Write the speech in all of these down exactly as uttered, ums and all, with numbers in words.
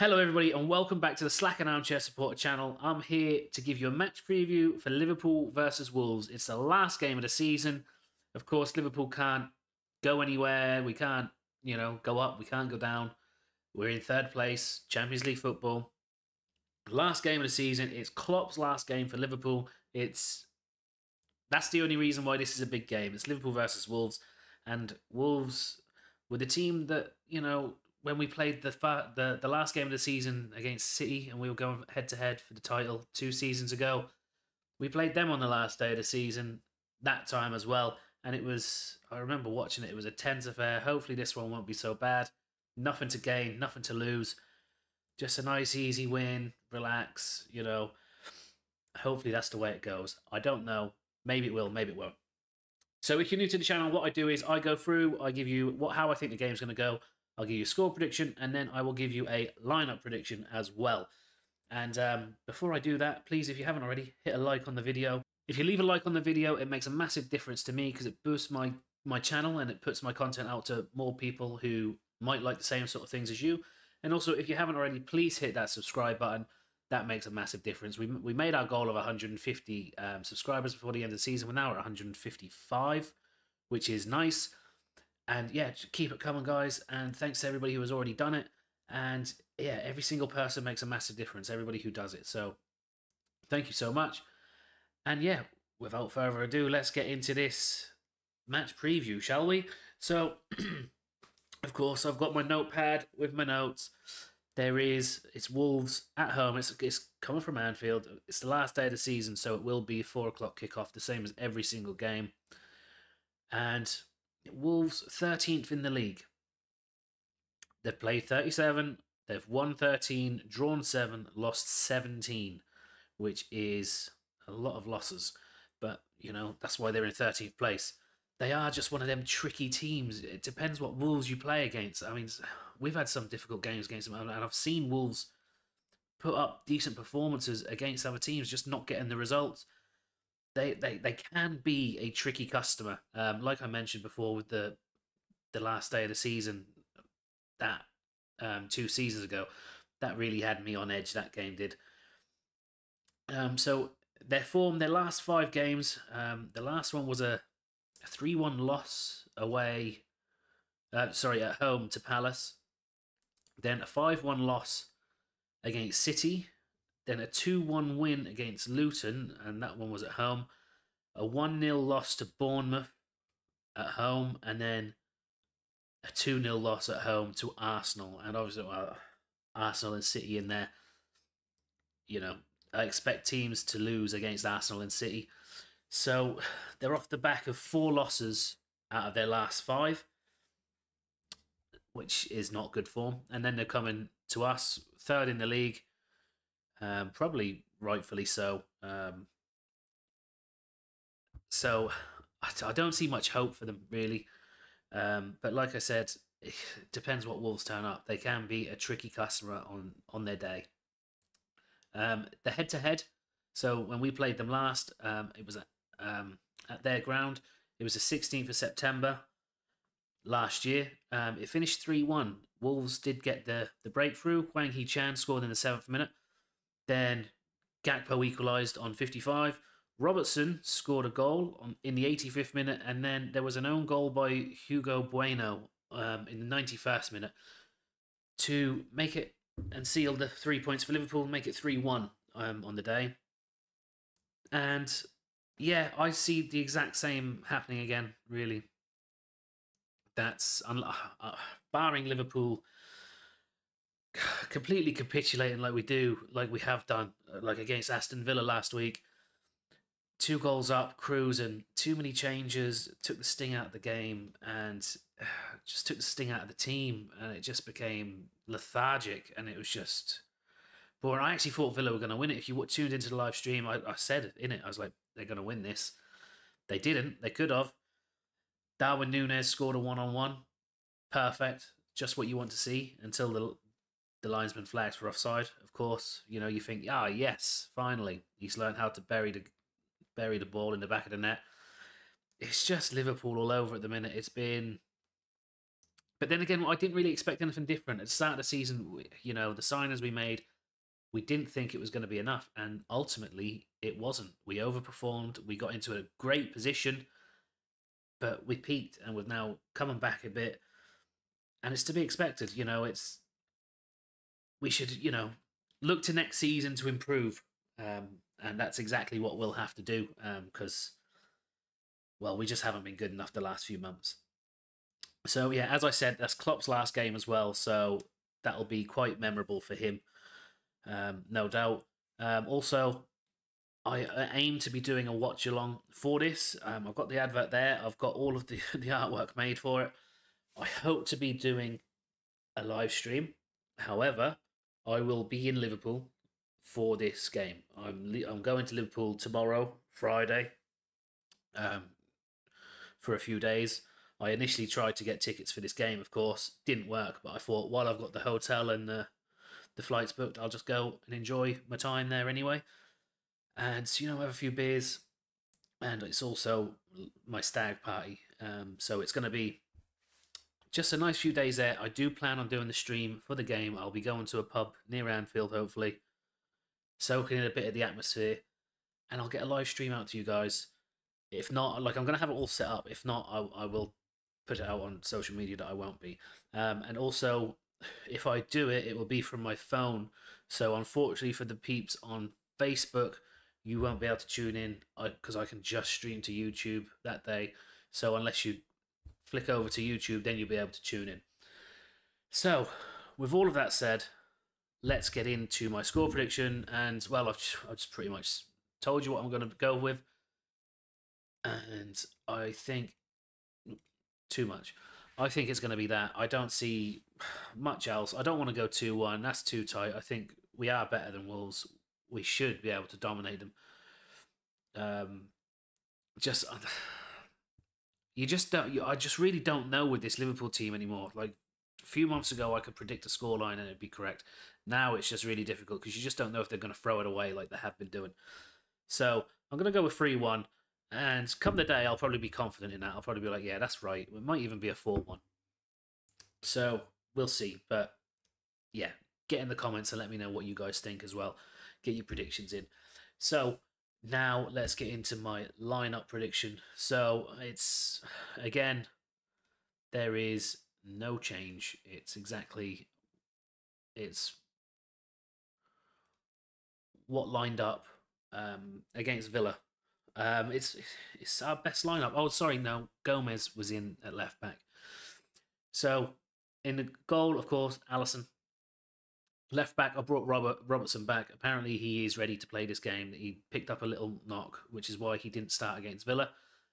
Hello everybody and welcome back to the Slack and Armchair Supporter channel. I'm here to give you a match preview for Liverpool versus Wolves. It's the last game of the season. Of course, Liverpool can't go anywhere. We can't, you know, go up. We can't go down. We're in third place, Champions League football. Last game of the season. It's Klopp's last game for Liverpool. It's that's the only reason why this is a big game. It's Liverpool versus Wolves. And Wolves were the team that, you know, when we played the, far, the the last game of the season against City and we were going head-to-head for the title two seasons ago, we played them on the last day of the season that time as well. And it was, I remember watching it, it was a tense affair. Hopefully this one won't be so bad. Nothing to gain, nothing to lose. Just a nice, easy win, relax, you know. Hopefully that's the way it goes. I don't know. Maybe it will, maybe it won't. So if you're new to the channel, what I do is I go through, I give you what how I think the game's going to go. I'll give you a score prediction, and then I will give you a lineup prediction as well. And um, before I do that, please, if you haven't already, hit a like on the video. If you leave a like on the video, it makes a massive difference to me because it boosts my, my channel and it puts my content out to more people who might like the same sort of things as you. And also, if you haven't already, please hit that subscribe button. That makes a massive difference. We, we made our goal of one hundred fifty um, subscribers before the end of the season. We're now at one hundred fifty-five, which is nice. And yeah, keep it coming, guys. And thanks to everybody who has already done it. And yeah, every single person makes a massive difference, everybody who does it. So thank you so much. And yeah, without further ado, let's get into this match preview, shall we? So, of course, I've got my notepad with my notes. There is, it's Wolves at home. It's, it's coming from Anfield. It's the last day of the season, so it will be four o'clock kickoff, the same as every single game. And Wolves thirteenth in the league. They've played thirty-seven, they've won thirteen, drawn seven, lost seventeen, which is a lot of losses. But, you know, that's why they're in thirteenth place. They are just one of them tricky teams. It depends what Wolves you play against. I mean, we've had some difficult games against them, and I've seen Wolves put up decent performances against other teams, just not getting the results. They, they they can be a tricky customer. Um, like I mentioned before with the the last day of the season, that um, two seasons ago, that really had me on edge, that game did. Um, so their form, their last five games, um, the last one was a three one loss away, uh, sorry, at home to Palace. Then a five one loss against City. Then a two one win against Luton, and that one was at home. A one nil loss to Bournemouth at home, and then a two nil loss at home to Arsenal. And obviously, well, Arsenal and City in there. You know, I expect teams to lose against Arsenal and City. So they're off the back of four losses out of their last five, which is not good form. And then they're coming to us, third in the league. Um, probably rightfully so. Um, so I, I don't see much hope for them, really. Um, but like I said, it depends what Wolves turn up. They can be a tricky customer on, on their day. Um, the head-to-head, so when we played them last, um, it was at, um, at their ground. It was the sixteenth of September last year. Um, it finished three one. Wolves did get the, the breakthrough. Hwang Hee-chan scored in the seventh minute. Then Gakpo equalised on fifty-five. Robertson scored a goal on, in the eighty-fifth minute. And then there was an own goal by Hugo Bueno um, in the ninety-first minute to make it and seal the three points for Liverpool and make it three one um, on the day. And, yeah, I see the exact same happening again, really. That's, uh, uh, barring Liverpool completely capitulating like we do, like we have done, like against Aston Villa last week. Two goals up, cruising, too many changes, took the sting out of the game and just took the sting out of the team, and it just became lethargic, and it was just... But I actually thought Villa were going to win it. If you tuned into the live stream, I, I said in it, I was like, they're going to win this. They didn't. They could have. Darwin Nunes scored a one-on-one. Perfect. Just what you want to see until the... The linesman flags for offside, of course. You know, you think, ah, yes, finally. He's learned how to bury the bury the ball in the back of the net. It's just Liverpool all over at the minute. It's been But then again, I didn't really expect anything different. At the start of the season, you know, the signings we made, we didn't think it was going to be enough, and ultimately it wasn't. We overperformed, we got into a great position, but we peaked, and we're now coming back a bit, and it's to be expected. You know, it's we should, you know, look to next season to improve, um, and that's exactly what we'll have to do because, um, well, we just haven't been good enough the last few months. So, yeah, as I said, that's Klopp's last game as well, so that'll be quite memorable for him. Um, no doubt. Um, also, I aim to be doing a watch along for this. Um, I've got the advert there. I've got all of the, the artwork made for it. I hope to be doing a live stream. However, I will be in Liverpool for this game. I'm I'm going to Liverpool tomorrow, Friday, um, for a few days. I initially tried to get tickets for this game, of course. Didn't work, but I thought while I've got the hotel and the The flight's booked, I'll just go and enjoy my time there anyway, and you know, have a few beers, and it's also my stag party, um so it's going to be just a nice few days there. I do plan on doing the stream for the game. I'll be going to a pub near Anfield, hopefully soaking in a bit of the atmosphere, and I'll get a live stream out to you guys. If not, like, I'm going to have it all set up. If not, I, I will put it out on social media that I won't be, um and also if I do it, it will be from my phone. So unfortunately for the peeps on Facebook, you won't be able to tune in because I, I can just stream to YouTube that day. So unless you flick over to YouTube, then you'll be able to tune in. So with all of that said, let's get into my score prediction. And, well, I've just, I've just pretty much told you what I'm going to go with. And I think too much. I think it's going to be that. I don't see much else. I don't want to go two one. That's too tight. I think we are better than Wolves. We should be able to dominate them. Um, just you just don't. You, I just really don't know with this Liverpool team anymore. Like a few months ago, I could predict a scoreline and it'd be correct. Now it's just really difficult because you just don't know if they're going to throw it away like they have been doing. So I'm going to go with three one. And come the day, I'll probably be confident in that. I'll probably be like, yeah, that's right. It might even be a four one. So we'll see. But yeah, get in the comments and let me know what you guys think as well. Get your predictions in. So now let's get into my lineup prediction. So it's, again, there is no change. It's exactly, it's what lined up um, against Villa. Um, it's it's our best lineup. Oh, sorry, no, Gomez was in at left back. So in the goal, of course, Alisson. Left back, I brought Robert Robertson back. Apparently, he is ready to play this game. He picked up a little knock, which is why he didn't start against Villa,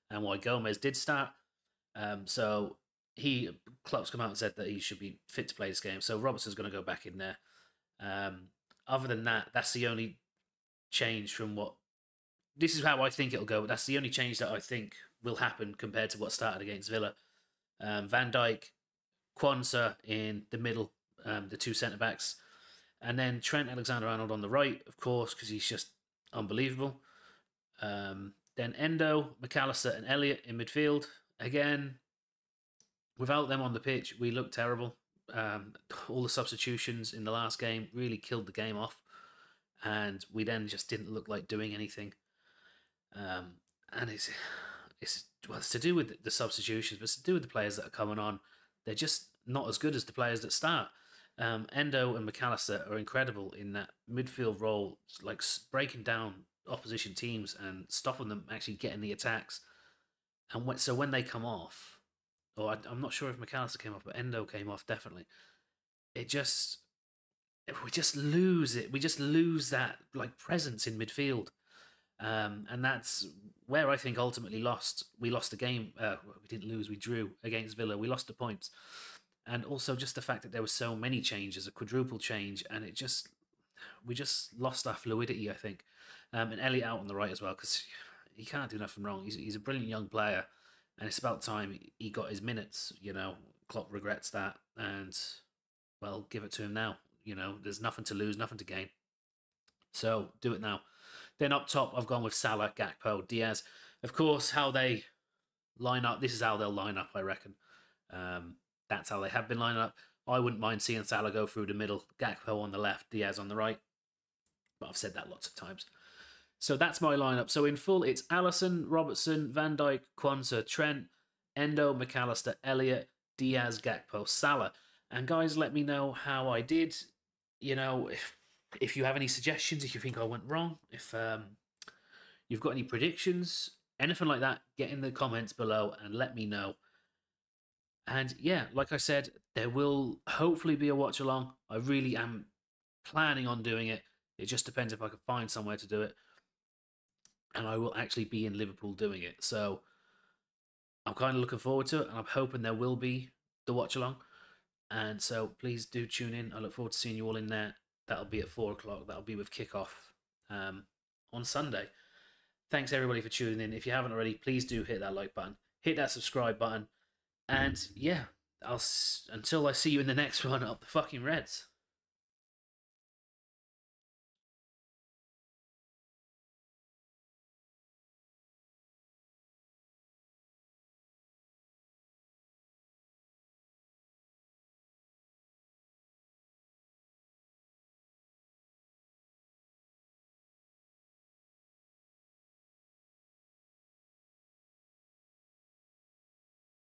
and why Gomez did start. Um, so he Klopp's come out and said that he should be fit to play this game. So Robertson's going to go back in there. Um, other than that, that's the only change from what. This is how I think it'll go. That's the only change that I think will happen compared to what started against Villa. Um, Van Dijk, Quansah in the middle, um, the two centre-backs. And then Trent Alexander-Arnold on the right, of course, because he's just unbelievable. Um, then Endo, McAllister and Elliott in midfield. Again, without them on the pitch, we look terrible. Um, all the substitutions in the last game really killed the game off. And we then just didn't look like doing anything. Um, and it's, it's, well, it's to do with the substitutions, but it's to do with the players that are coming on. They're just not as good as the players that start. Um, Endo and McAllister are incredible in that midfield role, like breaking down opposition teams and stopping them actually getting the attacks. And when, so when they come off, or I, I'm not sure if McAllister came off, but Endo came off definitely. It just, we just lose it. We just lose that like presence in midfield. Um, and that's where I think ultimately lost. We lost the game. Uh, we didn't lose. We drew against Villa. We lost the points. And also just the fact that there were so many changes, a quadruple change, and it just, we just lost our fluidity, I think. Um, and Elliott out on the right as well, because he can't do nothing wrong. He's, he's a brilliant young player, and it's about time he got his minutes. You know, Klopp regrets that, and, well, give it to him now. You know, there's nothing to lose, nothing to gain. So do it now. Then up top, I've gone with Salah, Gakpo, Diaz. Of course, how they line up, this is how they'll line up, I reckon. Um, That's how they have been lining up. I wouldn't mind seeing Salah go through the middle, Gakpo on the left, Diaz on the right. But I've said that lots of times. So that's my lineup. So in full, it's Alisson, Robertson, Van Dijk, Quansah, Trent, Endo, McAllister, Elliott, Diaz, Gakpo, Salah. And guys, let me know how I did. You know, if, if you have any suggestions, if you think I went wrong, if um, you've got any predictions, anything like that, get in the comments below and let me know. And yeah, like I said, there will hopefully be a watch along. I really am planning on doing it. It just depends if I can find somewhere to do it. And I will actually be in Liverpool doing it. So I'm kind of looking forward to it. And I'm hoping there will be the watch along. And so please do tune in. I look forward to seeing you all in there. That'll be at four o'clock. That'll be with kickoff um, on Sunday. Thanks everybody for tuning in. If you haven't already, please do hit that like button. Hit that subscribe button. And yeah, I'll until I see you in the next one, up the fucking Reds.